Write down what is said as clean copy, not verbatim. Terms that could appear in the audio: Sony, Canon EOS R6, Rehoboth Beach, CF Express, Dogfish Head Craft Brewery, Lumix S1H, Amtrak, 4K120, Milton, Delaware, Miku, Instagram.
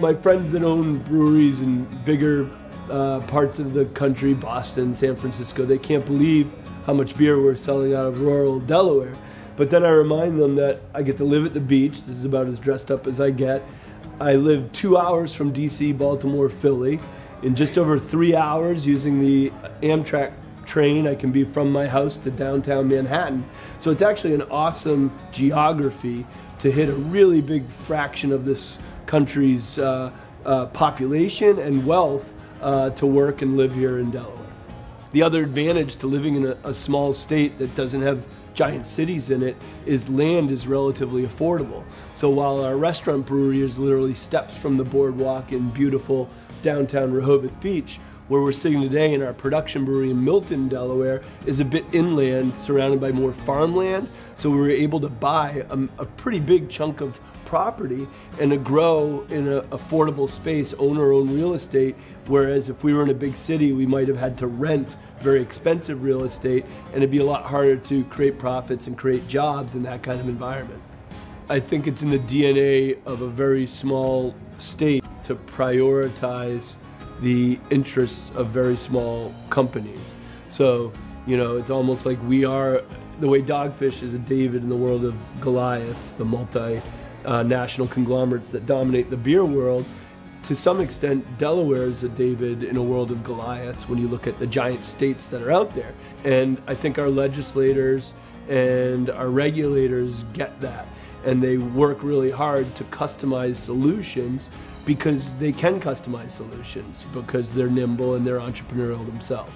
my friends that own breweries in bigger parts of the country, Boston, San Francisco, they can't believe how much beer we're selling out of rural Delaware. But then I remind them that I get to live at the beach. This is about as dressed up as I get. I live 2 hours from DC, Baltimore, Philly. In just over 3 hours using the Amtrak train, I can be from my house to downtown Manhattan. So it's actually an awesome geography to hit a really big fraction of this country's population and wealth to work and live here in Delaware. The other advantage to living in a small state that doesn't have giant cities in it is land is relatively affordable. So while our restaurant brewery is literally steps from the boardwalk in beautiful downtown Rehoboth Beach, where we're sitting today in our production brewery in Milton, Delaware, is a bit inland, surrounded by more farmland. So we were able to buy a pretty big chunk of property and to grow in an affordable space, own our own real estate. Whereas if we were in a big city, we might have had to rent very expensive real estate, and it'd be a lot harder to create profits and create jobs in that kind of environment. I think it's in the DNA of a very small state to prioritize the interests of very small companies. So, you know, it's almost like we are, the way Dogfish is a David in the world of Goliath, the multi-national conglomerates that dominate the beer world. To some extent, Delaware is a David in a world of Goliaths when you look at the giant states that are out there. And I think our legislators and our regulators get that. And they work really hard to customize solutions because they can customize solutions because they're nimble and they're entrepreneurial themselves.